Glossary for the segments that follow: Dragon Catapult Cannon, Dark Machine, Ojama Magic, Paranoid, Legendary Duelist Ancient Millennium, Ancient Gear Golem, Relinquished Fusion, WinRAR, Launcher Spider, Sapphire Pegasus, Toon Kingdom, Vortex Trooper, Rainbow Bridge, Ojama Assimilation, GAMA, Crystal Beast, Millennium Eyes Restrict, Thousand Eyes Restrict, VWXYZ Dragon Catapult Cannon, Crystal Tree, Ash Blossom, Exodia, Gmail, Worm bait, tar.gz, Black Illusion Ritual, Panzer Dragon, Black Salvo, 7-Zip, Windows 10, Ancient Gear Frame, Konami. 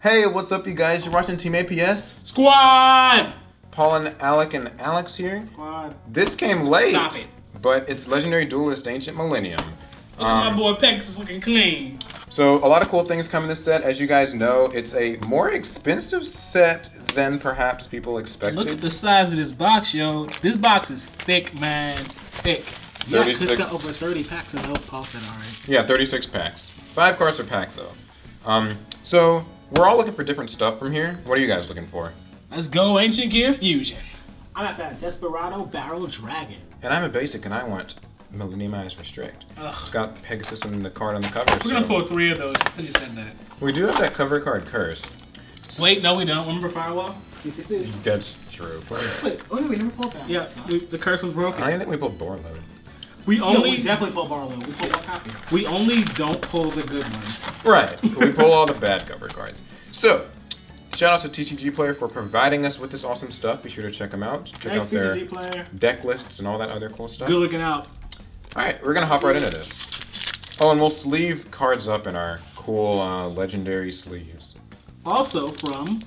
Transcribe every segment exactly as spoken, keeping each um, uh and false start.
Hey, what's up, you guys? You're watching Team A P S Squad. Paul and Alec and Alex here. Squad. This came late. Stop it. But it's Legendary Duelist Ancient Millennium. Look um, at my boy Pegasus is looking clean. So a lot of cool things come in this set. As you guys know, it's a more expensive set than perhaps people expected. Look at the size of this box, yo. This box is thick, man. Thick. Yeah, it's got over thirty packs of those Paul said already. Yeah, thirty-six packs. Five cards a pack though. Um, so. We're all looking for different stuff from here. What are you guys looking for? Let's go Ancient Gear Fusion. I'm after that Desperado Barrel Dragon. And I'm a basic and I want Millennium Eyes Restrict. Ugh. It's got Pegasus and the card on the cover. We're so. Gonna pull three of those because you said that. We do have that cover card curse. Wait, no we don't. Remember Firewall? That's true. Wait, oh no, we never pulled that. Yeah, we, the curse was broken. I don't think we pulled Borload. We only no, we definitely pull Barlow. We pull one copy. We only don't pull the good ones. Right. We pull all the bad cover cards. So, shout out to T C G Player for providing us with this awesome stuff. Be sure to check them out. Check Thanks, out their T C G Player. Deck lists and all that other cool stuff. Good looking out. All right, we're gonna hop right into this. Oh, and we'll sleeve cards up in our cool uh, legendary sleeves. Also from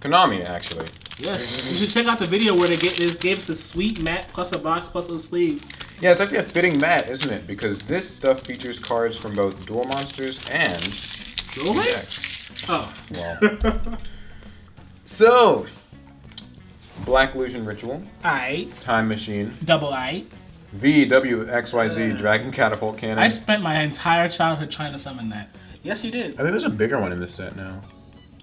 Konami, actually. Yes. You should check out the video where they get this gave us the sweet mat plus a box plus those sleeves. Yeah, it's actually a fitting mat, isn't it? Because this stuff features cards from both Duel Monsters and Duel Monsters. Oh. Wow. So, Black Illusion Ritual. I. Time Machine. Double I. V W X Y Z uh, Dragon Catapult Cannon. I spent my entire childhood trying to summon that. Yes, you did. I think there's a bigger one in this set now,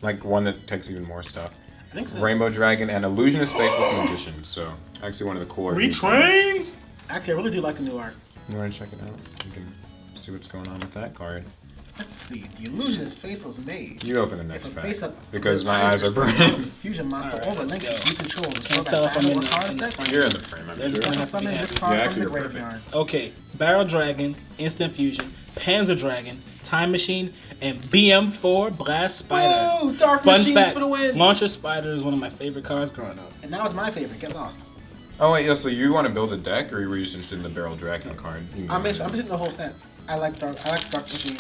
like one that takes even more stuff. I think so. Rainbow Dragon and Illusionist Faceless Magician. So, actually one of the cooler. Retrains. Actually, I really do like the new art. You want to check it out? You can see what's going on with that card. Let's see. The Illusionist Faceless Mage. You open the next pack. Face up, because my eyes are burning. Fusion monster right, over Link. You control this. Can't tell if I'm in the frame. You're in the frame. I'm There's sure. Something in this card yeah, from the graveyard. Okay. Barrel Dragon, Instant Fusion, Panzer Dragon, Time Machine, and B M four Blast Spider. Ooh, Dark Machine for the win. Launcher Spider is one of my favorite cards growing up. And now it's my favorite. Get lost. Oh wait, yo, so you want to build a deck, or you were just interested in the Barrel Dragon card? I'm interested. I'm interested in the whole set. I like dark. I like dark machines.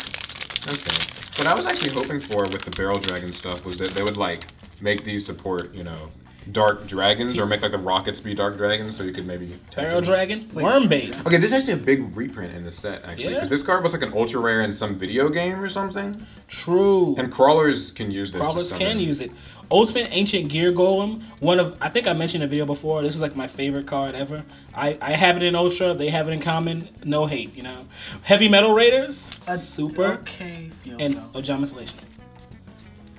Okay. What I was actually hoping for with the Barrel Dragon stuff was that they would like make these support, you know, dark dragons, or make like the rockets be dark dragons, so you could maybe. Barrel Dragon, Worm bait. Okay, this is actually a big reprint in the set actually, because yeah. This card was like an ultra rare in some video game or something. True. And crawlers can use this. Crawlers can use it. Ultimate Ancient Gear Golem, one of, I think I mentioned in a video before, this is like my favorite card ever. I, I have it in Ultra, they have it in Common, no hate, you know. Heavy Metal Raiders, a, Super, okay, and no. Ojama Assimilation.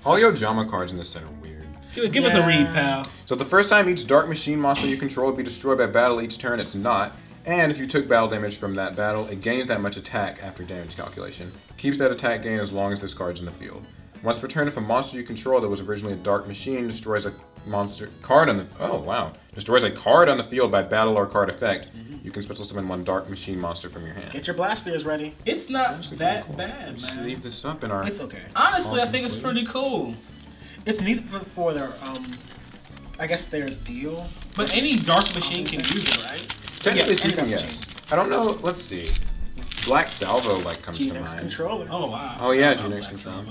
All your Ojama cards in this set are weird. Give, give yeah. us a read, pal. So the first time each Dark Machine monster you control will be destroyed by battle each turn, it's not. And if you took battle damage from that battle, it gains that much attack after damage calculation. Keeps that attack gain as long as this card's in the field. Once per turn, if a monster you control that was originally a Dark Machine destroys a monster card on the oh wow destroys a card on the field by battle or card effect, mm-hmm. you can special summon one Dark Machine monster from your hand. Get your blast spears ready. It's not that, that cool. bad, man. Just leave this up in our. It's okay. Honestly, awesome I think it's sleeves. Pretty cool. It's neat for, for their um, I guess their deal. But any Dark Machine can use it, right? Technically speaking, yes. I don't know. Let's see. Black Salvo like comes to mind. G-Nex Controller. Oh wow. Oh yeah, G-Nex Controller.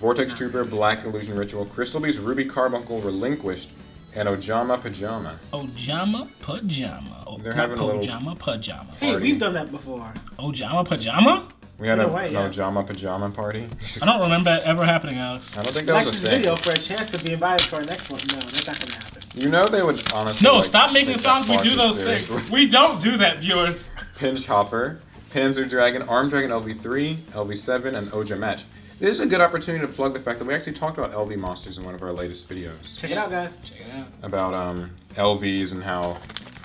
Vortex Trooper, Black Illusion Ritual, Crystal Beast, Ruby Carbuncle, Relinquished, and Ojama Pajama. Ojama Pajama. O They're having a little Ojama Pajama. Hey, party. We've done that before. Ojama Pajama? We had a, way, an yes. Ojama Pajama party. I don't remember that ever happening, Alex. I don't think that Alex's was a thing. Video for a chance to be invited to our next one. No, that's not going to happen. You know they would honestly No, like, stop making songs we do those seriously. Things. We don't do that, viewers. Pinch Hopper, Panzer Dragon, Armed Dragon L V three, L V seven, and Ojamatch. This is a good opportunity to plug the fact that we actually talked about L V monsters in one of our latest videos. Check it out, guys. Check it out. About um, L Vs and how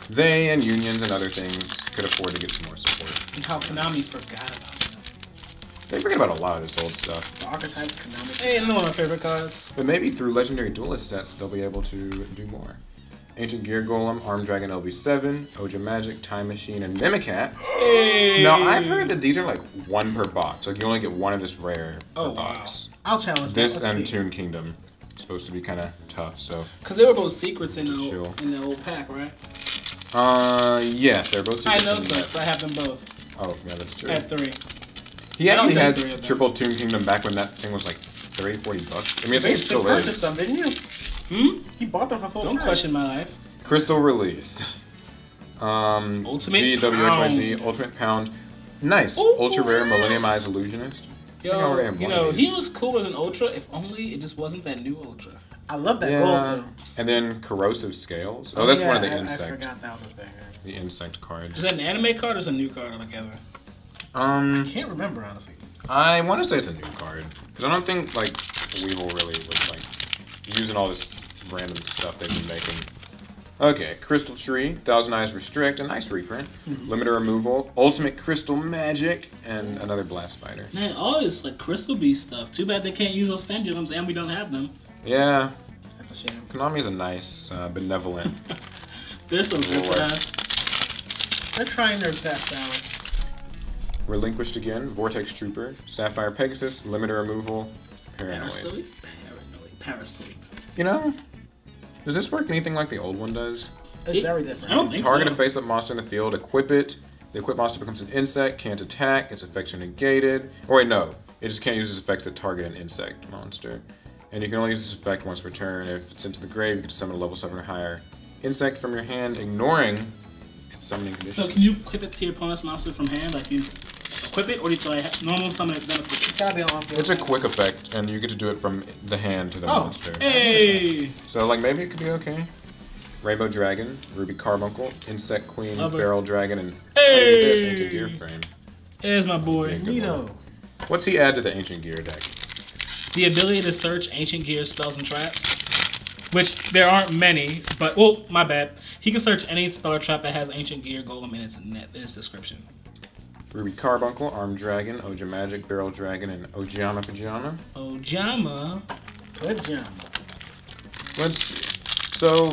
they and unions and other things could afford to get some more support. And how Konami forgot about them. They forget about a lot of this old stuff. The archetypes, Konami. Hey, another one of my favorite cards. But maybe through Legendary Duelist sets, they'll be able to do more. Ancient Gear Golem, Armed Dragon L V seven, Ojama Magic, Time Machine, and Mimikat. Hey. Now, I've heard that these are like one per box. Like, you only get one of this rare oh, per box. Wow. I'll challenge this. This and Toon Kingdom. It's supposed to be kind of tough, so. Because they were both secrets in the, old, in the old pack, right? Uh, yes, they're both secrets. I know so, so I have them both. Oh, yeah, that's true. I have three. He I actually had three Triple Toon Kingdom back when that thing was like They're eight forty bucks. I mean, I think it still is. You purchased them, didn't you? Hmm? You bought them for full price. Don't question my life. Crystal Release. Um, Ultimate G W X Y Z, Ultimate Pound. Nice. Ooh, ultra rare Millennium Eyes Illusionist. Yo, you know, he looks cool as an Ultra, if only it just wasn't that new Ultra. I love that yeah. gold. And then Corrosive Scales. Oh, that's yeah, one of the I, Insect. I forgot that was a thing. The Insect cards. Is that an anime card or is it a new card altogether? Um, I can't remember, honestly. I want to say it's a new card. Because I don't think, like, Weevil really was, like, using all this random stuff they've been making. Okay, Crystal Tree, Thousand Eyes Restrict, a nice reprint. Mm-hmm. Limiter Removal, Ultimate Crystal Magic, and another Blast Spider. Man, all this like Crystal Beast stuff. Too bad they can't use those pendulums and we don't have them. Yeah. That's a shame. Konami's a nice, uh, benevolent. They're so good for us. They're trying their best, Alan. Relinquished again, Vortex Trooper, Sapphire Pegasus, Limiter Removal, Paranoid. Parasite? Paranoid. Parasite. You know? Does this work anything like the old one does? It's it, very different. I don't think Target so. A face-up monster in the field, equip it. The equipped monster becomes an insect, can't attack, its effects are negated. Or wait, no. It just can't use its effects to target an insect monster. And you can only use this effect once per turn. If it's sent to the grave, you can summon a level seven or higher insect from your hand, ignoring summoning conditions. So can you equip it to your opponent's monster from hand? Like you equip it, or do you like have normal summon it? It's gotta be on field. It's a quick effect, and you get to do it from the hand to the oh, monster. Hey! So, like, maybe it could be okay. Rainbow Dragon, Ruby Carbuncle, Insect Queen, Love Barrel it. Dragon, and hey! There's Ancient Gear Frame. There's my boy, Nino. What's he add to the Ancient Gear deck? The ability to search Ancient Gear spells and traps, which there aren't many, but, oh, my bad. He can search any spell or trap that has Ancient Gear Golem in its, net, in its description. Ruby Carbuncle, Armed Dragon, Ojama Magic, Barrel Dragon, and Ojama Pajama. Ojama Pajama. Let's see. So,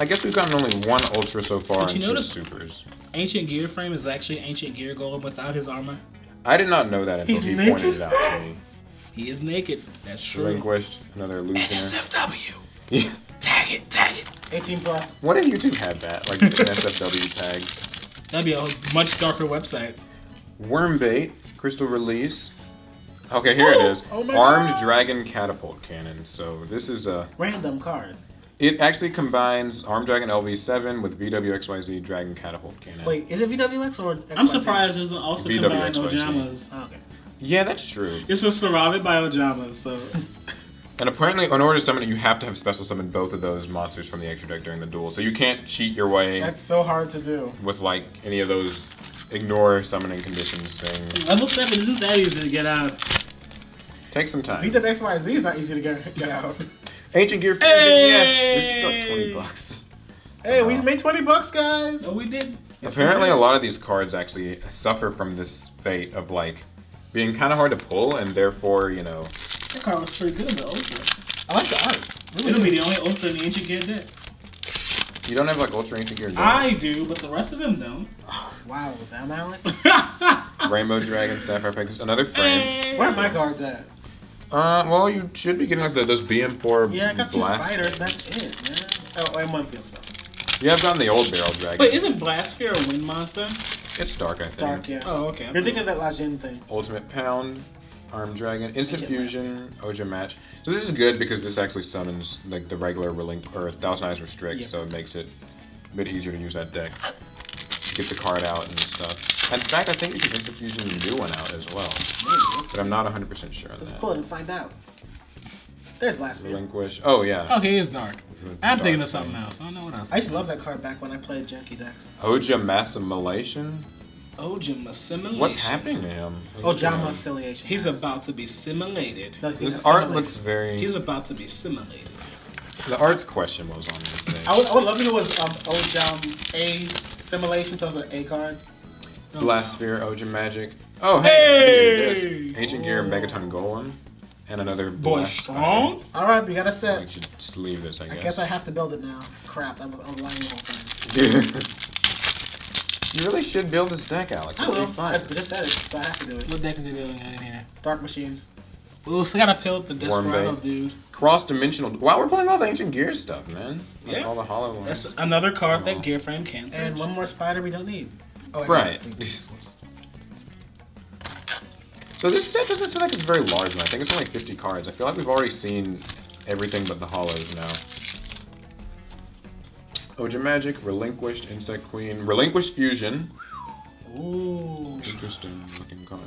I guess we've gotten only one Ultra so far and two Supers. Ancient Gear Frame is actually Ancient Gear Golem without his armor. I did not know that until He's he naked? pointed it out to me. He is naked. That's true. Relinquished, another illusion. N S F W. Yeah. Tag it, tag it. eighteen plus. What if YouTube had that? Like, just an N S F W tag. That'd be a much darker website. Worm bait, Crystal Release. Okay, here oh, it is. Oh my Armed God. Dragon Catapult Cannon. So this is a random card. It actually combines Armed Dragon L V seven with V W X Y Z Dragon Catapult Cannon. Wait, is it V W X or X Y Z? I'm surprised it doesn't also combine Ojamas. Oh, okay. Yeah, that's true. It's a surrounded by Ojamas, so. And apparently, in order to summon it, you have to have special summoned both of those monsters from the extra deck during the duel. So you can't cheat your way. That's so hard to do. With, like, any of those ignore summoning conditions things. Level seven isn't that easy to get out. Take some time. V W X Y Z is not easy to get, get out. Ancient Gear Fusion, hey! Yes! This is like twenty bucks. Somehow. Hey, we made twenty bucks, guys! No, we did. Apparently, a lot of these cards actually suffer from this fate of, like, being kind of hard to pull, and therefore, you know... That card was pretty good in the Ultra. I like the art. Really It'll good. be the only Ultra in the Ancient Gear deck. You don't have like Ultra Ancient Gear deck? I do, but the rest of them don't. Oh, wow, with that mallet? Rainbow Dragon, Sapphire Pegasus, another frame. Hey. Where are my cards at? Uh, well, you should be getting like the, those B M four Yeah, I got two spiders, that's it, man. Oh, and one field spell. You have gotten the old Barrel Dragon. Wait, isn't Blasphere a wind monster? It's dark, I think. Dark, yeah. Oh, okay. You're thinking of that Lajin thing. Ultimate Pound. Armed Dragon, Instant Fusion, Ojamatch. So this is good because this actually summons like the regular Relink or Thousand Eyes Restrict, yep. So it makes it a bit easier to use that deck. Get the card out and stuff. In fact, I think you can Instant Fusion the new one out as well. Maybe, but I'm not one hundred percent sure on let's that. Let's pull it and find out. There's Blast. Relinquish. Oh yeah. Okay, it is dark. I'm dark thinking of something thing. else. I don't know what else. I used to love that card back when I played janky decks. Ojama Assimilation. Ojama Assimilation. What's happening to him? Ojama Assimilation. He's about to be simulated. No, this art looks very... He's about to be simulated. The art's question was on this thing. I would, I would love if it was um, Ojama A Assimilation, so it was an A card. Oh, Blasphere, wow. Ojama Magic. Oh, hey! hey! Ancient Gear, Megaton Golem. And another Boy Strong. Alright, we got a set. We should just leave this, I guess. I guess I have to build it now. Crap, that was a lying whole thing. You really should build this deck, Alex. I will. I just said it, so I have to do it. What deck is he building in here? Dark Machines. Ooh, so I gotta peel up the Desperado, dude. Cross-dimensional. Wow, we're playing all the Ancient Gear stuff, man. Like yeah. All the hollow ones. That's another card oh. that Gear Frame can search. And one more spider we don't need. Oh, right. So this set doesn't seem like it's very large, and I think it's only fifty cards. I feel like we've already seen everything but the hollows now. Ojama Magic, Relinquished, Insect Queen, Relinquished Fusion. Ooh. Interesting looking card.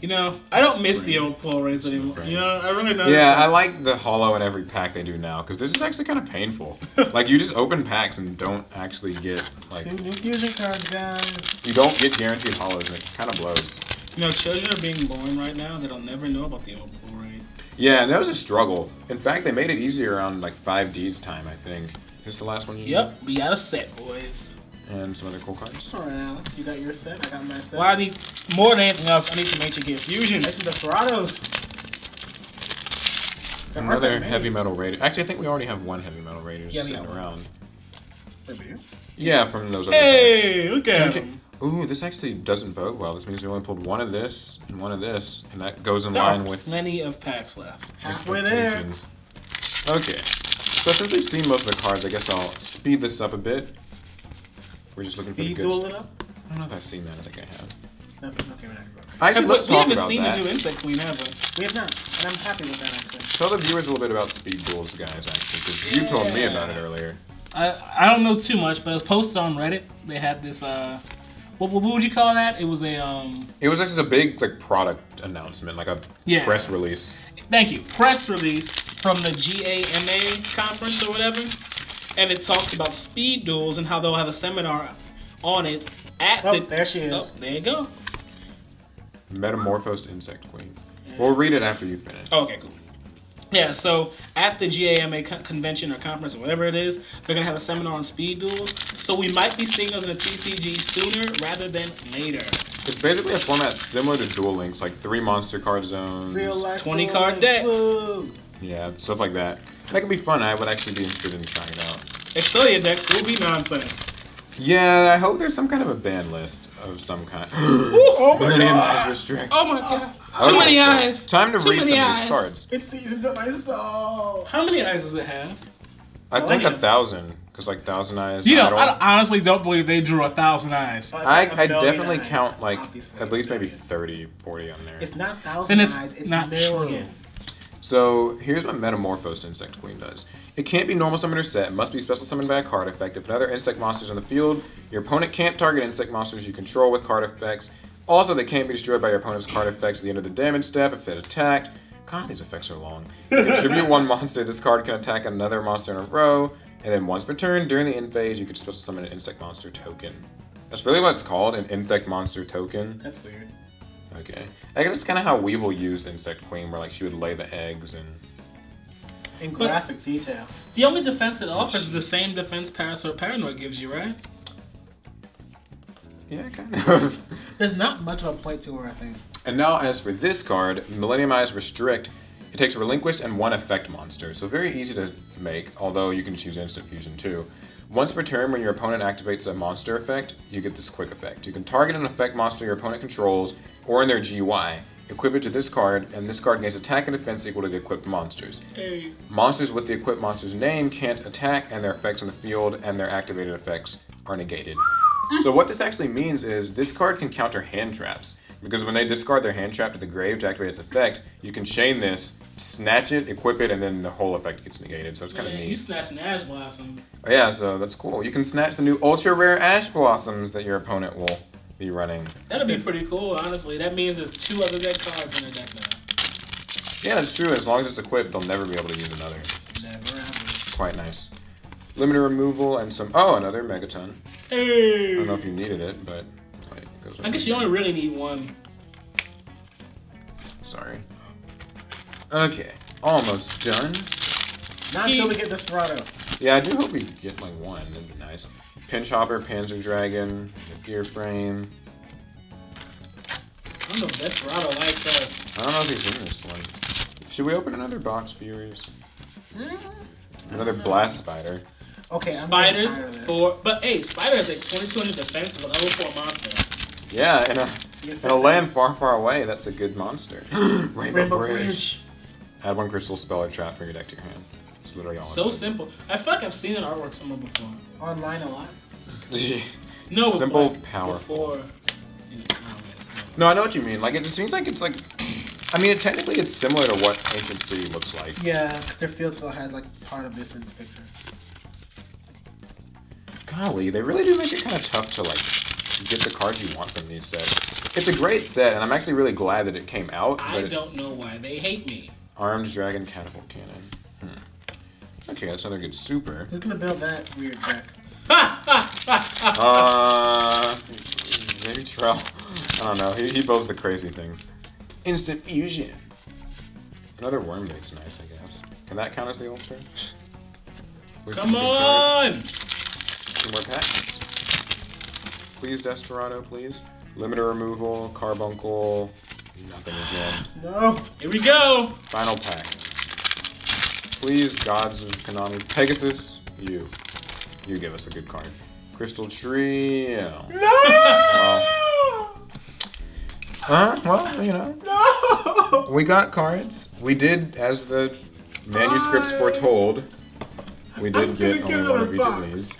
You know, I don't miss the old pull rates anymore. You know, I really don't. Yeah, I like the hollow in every pack they do now, because this is actually kind of painful. Like, you just open packs and don't actually get, like... Two new fusion cards, guys. You don't get guaranteed hollows, and it kind of blows. You know, children are being born right now that'll never know about the old pull rate. Yeah, and that was a struggle. In fact, they made it easier around, like, five D's time, I think. Here's the last one you Yep, we got a set, boys. And some other cool cards. Alright, Alec, you got your set, I got my set. Well, I need, more than anything else, I need some Ancient Gear Fusion. That's the Desperados. Another heavy metal Raiders. Actually, I think we already have one heavy metal Raiders yeah, sitting around. One. Yeah, from those other Hey, look at him. Ooh, this actually doesn't bode well. This means we only pulled one of this, and one of this, and that goes in there line with... plenty of packs left. Halfway there. Okay, so since we've seen most of the cards, I guess I'll speed this up a bit. We're just looking Speed for the good Duel it up? I don't know if I've seen that. I think I have. No, okay, we're not I actually, let's we talk about that. We haven't seen the new Insect Queen, have we? We have not, and I'm happy with that, actually. Tell the viewers a little bit about Speed Duels, guys, actually, because yeah. you told me about it earlier. I, I don't know too much, but it was posted on Reddit. They had this, uh... What, what would you call that? It was a, um... It was like just a big, like, product announcement, like a yeah. press release. Thank you. Press release from the G A M A conference or whatever. And it talks about Speed Duels and how they'll have a seminar on it at oh, the... there she is. Oh, there you go. Metamorphosed Insect Queen. We'll read it after you finish. Oh, okay, cool. Yeah, so at the G A M A con convention or conference or whatever it is, they're going to have a seminar on Speed Duels. So we might be seeing us in a T C G sooner rather than later. It's basically a format similar to Duel Links, like three monster card zones, twenty-card decks. Woo. Yeah, stuff like that. That could be fun. I would actually be interested in trying it out. Exodia decks will be nonsense. Yeah, I hope there's some kind of a ban list of some kind. Ooh, oh my Millennium Eyes Restrict. Oh my god. Oh, Too many so eyes. Time to Too read some eyes. of these cards. It seasons up my soul. How many eyes does it have? I oh, think yeah. a thousand. Because like Thousand Eyes. You know, I, don't, I honestly don't believe they drew a thousand eyes. Oh, I, like I definitely eyes. count like Obviously at least maybe thirty, forty on there. It's not thousand then it's eyes. It's not million. True. So, here's what Metamorphosed Insect Queen does. It can't be normal summoned or set. It must be special summoned by a card effect. If another insect monster is on the field, your opponent can't target insect monsters you control with card effects. Also, they can't be destroyed by your opponent's card effects at the end of the damage step if it attacked. God, these effects are long. You contribute one monster. This card can attack another monster in a row. And then once per turn, during the end phase, you can special summon an insect monster token. That's really what it's called, an insect monster token. That's weird. Okay. I guess that's kind of how Weevil used Insect Queen, where like she would lay the eggs and... in graphic but detail. The only defense it offers is the same defense Parasort Paranoid gives you, right? Yeah, kind of. There's not much of a play to her, I think. And now as for this card, Millennium Eyes Restrict, it takes Relinquished and one effect monster, so very easy to make, although you can choose Instant Fusion too. Once per turn, when your opponent activates a monster effect, you get this quick effect. You can target an effect monster your opponent controls, or in their G Y, equip it to this card, and this card gains attack and defense equal to the equipped monsters. Hey. Monsters with the equipped monster's name can't attack, and their effects on the field and their activated effects are negated. So what this actually means is this card can counter hand traps, because when they discard their hand trap to the grave to activate its effect, you can chain this, snatch it, equip it, and then the whole effect gets negated, so it's kind of yeah, neat. You snatch an Ash Blossom. Oh, yeah, so that's cool. You can snatch the new ultra-rare Ash Blossoms that your opponent will be running. That'll be pretty cool, honestly. That means there's two other deck cards in the deck now. Yeah, that's true. As long as it's equipped, they'll never be able to use another. Never ever. Quite nice. Limiter Removal and some... Oh, another Megaton. Hey! I don't know if you needed it, but... Wait, it goes right I guess you only really need one. Sorry. Okay, almost done. Not until we get Desperado. Yeah, I do hope we get like one. That'd be nice. Pinch Hopper, Panzer Dragon, Gear Frame. I don't know if Desperado likes us. I don't know if he's in this one. Should we open another box, viewers? Mm-hmm. Another Blast Spider. Okay, spiders I'm for but hey, spider has like twenty-two hundred defense with a level four monster. Yeah, in a yes, in a land far, far away, that's a good monster. Rainbow, Rainbow Bridge. Bridge. Add one crystal spell or trap from your deck to your hand. It's literally all. So simple. I feel like I've seen an artwork somewhere before. Online a lot. No. Simple, powerful. Before, you know, No, I know what you mean. Like, it just seems like it's like... I mean, it, technically, it's similar to what Ancient City looks like. Yeah, because their field skill has, like, part of this in this picture. Golly, they really do make it kind of tough to, like, get the cards you want from these sets. It's a great set, and I'm actually really glad that it came out. I don't know why they hate me. Armed Dragon Catapult Cannon. Hmm. Okay, that's another good super. Who's going to build that weird deck? Ha! Ha! Ha! Ha! Uh... Maybe Trell. I don't know. He, he builds the crazy things. Instant Fusion. Another Worm bait's nice, I guess. Can that count as the ultra? Come on! Two more packs. Please, Desperado, please. Limiter Removal, Carbuncle. Nothing again. No! Here we go! Final pack. Please, Gods of Konami. Pegasus, you. You give us a good card. Crystal Tree. No! Well, Huh? Well, you know. No! We got cards. We did, as the manuscripts foretold, we did get only one of each of these.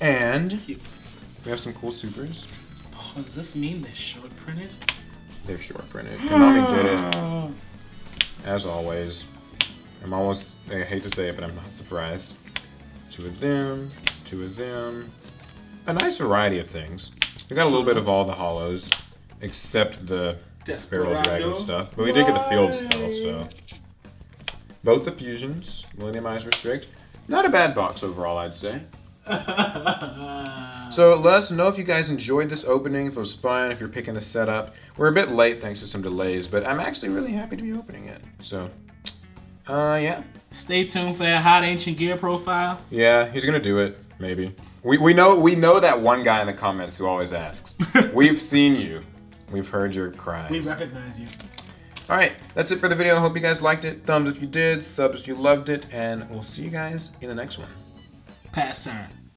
And we have some cool supers. Oh, does this mean they're short printed? They're short printed. Konami did it. As always. I'm almost, I hate to say it, but I'm not surprised. Two of them, two of them. A nice variety of things. We got a little bit of all the hollows. Except the Desperado. Barrel Dragon stuff. But we Why? did get the field spell, so. Both the fusions, Millennium Eyes Restrict. Not a bad box overall, I'd say. So let us know if you guys enjoyed this opening, if it was fun, if you're picking the setup. We're a bit late thanks to some delays, but I'm actually really happy to be opening it. So, uh, yeah. Stay tuned for that hot Ancient Gear profile. Yeah, he's gonna do it, maybe. We, we, know, we know that one guy in the comments who always asks. We've seen you. We've heard your cries. We recognize you. All right, that's it for the video. I hope you guys liked it. Thumbs if you did, subs if you loved it, and we'll see you guys in the next one. Pass turn.